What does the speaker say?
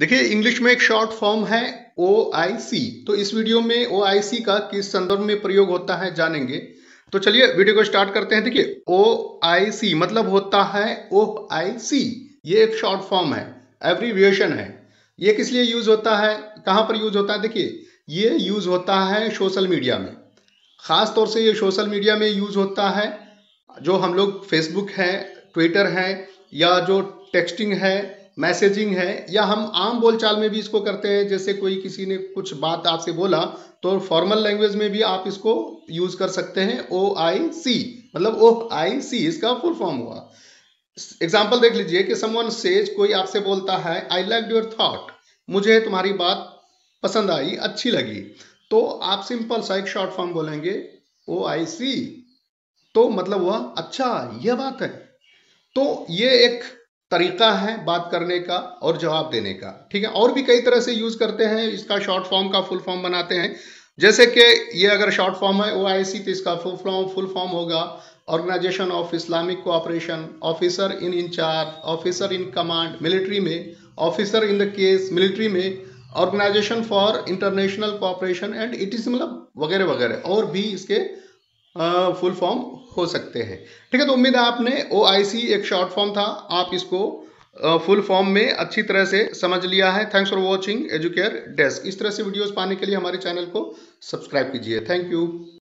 देखिए इंग्लिश में एक शॉर्ट फॉर्म है OIC। तो इस वीडियो में OIC का किस संदर्भ में प्रयोग होता है जानेंगे। तो चलिए वीडियो को स्टार्ट करते हैं। देखिए OIC मतलब होता है OIC, ये एक शॉर्ट फॉर्म है, एब्रीविएशन है। ये किस लिए यूज होता है, कहाँ पर यूज होता है? देखिए ये यूज होता है सोशल मीडिया में, खास तौर से ये सोशल मीडिया में यूज होता है। जो हम लोग फेसबुक है, ट्विटर है, या जो टेक्सटिंग है, मैसेजिंग है, या हम आम बोलचाल में भी इसको करते हैं। जैसे कोई किसी ने कुछ बात आपसे बोला तो फॉर्मल लैंग्वेज में भी आप इसको यूज कर सकते हैं। OIC मतलब OIC इसका फुल फॉर्म हुआ। एग्जाम्पल देख लीजिए कि समवन सेज, कोई आपसे बोलता है आई लाइक योर थॉट, मुझे तुम्हारी बात पसंद आई, अच्छी लगी। तो आप सिंपल सा एक शॉर्ट फॉर्म बोलेंगे OIC। तो मतलब हुआ अच्छा यह बात है। तो ये एक तरीका है बात करने का और जवाब देने का, ठीक है। और भी कई तरह से यूज करते हैं, इसका शॉर्ट फॉर्म का फुल फॉर्म बनाते हैं। जैसे कि ये अगर शॉर्ट फॉर्म है OIC तो इसका फुल फॉर्म होगा organisation of Islamic cooperation, officer in incharge, officer in command military में, officer in the case military में, organisation for international cooperation and it is मतलब वगैरह वगैरह और भी इसके फुल फॉर्म हो सकते हैं, ठीक है। तो उम्मीद है आपने OIC एक शॉर्ट फॉर्म था, आप इसको फुल फॉर्म में अच्छी तरह से समझ लिया है। Thanks for watching Educare desk. इस तरह से वीडियोस पाने के लिए हमारे चैनल को सब्सक्राइब कीजिए। Thank you.